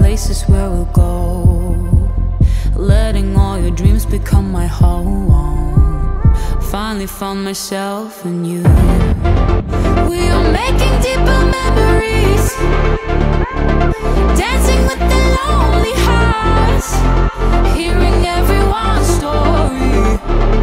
Places where we'll go, letting all your dreams become my home. Finally found myself in you. We are making deeper memories, dancing with the lonely hearts, hearing everyone's story.